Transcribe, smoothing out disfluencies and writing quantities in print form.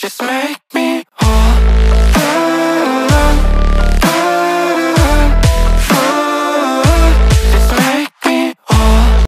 Just make